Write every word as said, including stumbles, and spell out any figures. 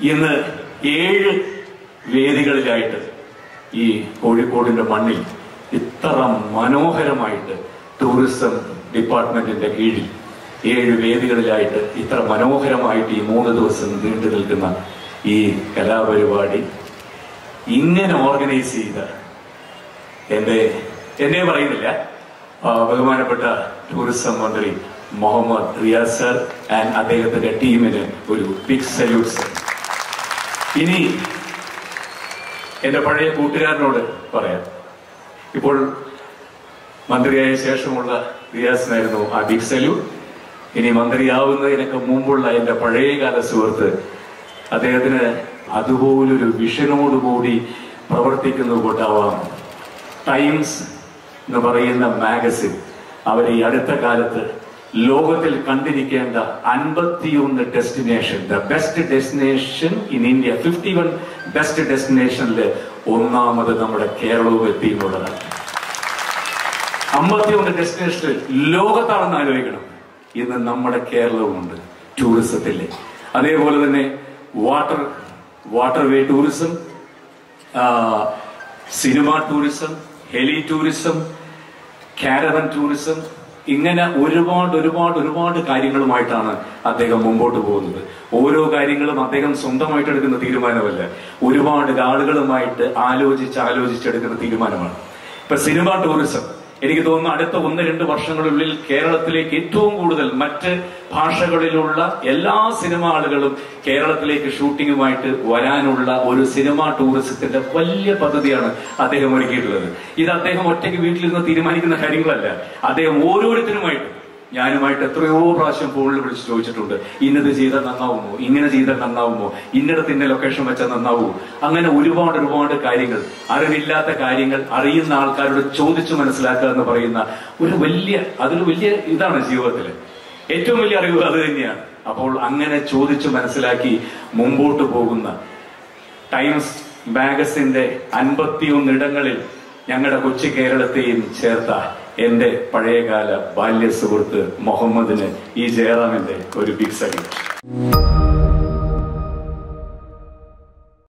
in the aid Vedical Gaita, E. Kodipod in the Mandil, Itaram, Manoharamite, Tourism Department in the Giddy, Aid Vedical Gaita, Itaram, Manoharamite, Monados and Dintelkana, E. Kalavari, Indian organize either. And they never in the Bhagavanapata Tourism Mandari, Mohammed Riyasar, and Adayatha team in a big salutes. Ini in the Pare Putra Node Pare. People Mandriya Shashamula, Rias Narno, a big salute. In a Mandriya in a Mumbula in the Pare Gala Surta Adayatha Adubu, Vishnu Bodi, Provertik in the Botawa Times Navarayana magazine. Our Yadata Galata. Logotil Kandinikan, the Anbathiyun destination, the best destination in India, fifty-one best destination, Onna Madamada Kerala with the Moda. Ambathiyun destination, Logatan Ayagana, in the Namada Kerala wound, tourism. Are they all water, waterway tourism, uh, cinema tourism, heli tourism, caravan tourism? Ingana Urubond, Urubond, Urubond, Karingal Maitana, Adega Mumbo to Bond, Uru Karingal Mathegan Sundamaita in the Tirumanavilla, Urubond, Gargalamite, Aloji, Chaloji, Chad in the Tirumanava. But cinema tourism, Erikadona, Adata, one end of Varshangul, Kerala, Kitum, Udal, Matte, Pashagadilula, Ella cinema, Kerala, Lake, shooting white, Varanula, or cinema tourists in the Polia Patadiana, Adehamaki. Either they have taken weekly in the Tirimani in the Haringala. Are they more Yanamite? Yanamite, three over Russian pool, which torture to the Inner the Zeta Nanamo, Inner the Zeta Nanamo, Inner the location Machananavu, and then Urubond and Wanda Karingal, Aravilla the Karingal, Arian Alcar, Chodichum and Slaka and the Parina, Uruvilia, other Vilia, Idan is your Etu Milia Rivadia. അപ്പോൾ അങ്ങനെ ചോദിച്ചു മനസ്സിലാക്കി മുമ്പോട്ട് പോകുന്ന times മാഗസിന്റെ അൻപത്തിയൊന്ന് ഇടങ്ങളിൽ ഞങ്ങളുടെ കൊച്ചി കേരളത്തെയും ചേർത്ത എൻ്റെ പഴയകാല ബാല്യ സുഹൃത്ത് മുഹമ്മദിനെ ഈ ജയറാമിന്റെ ഒരു ബിഗ് സല്യൂട്ട്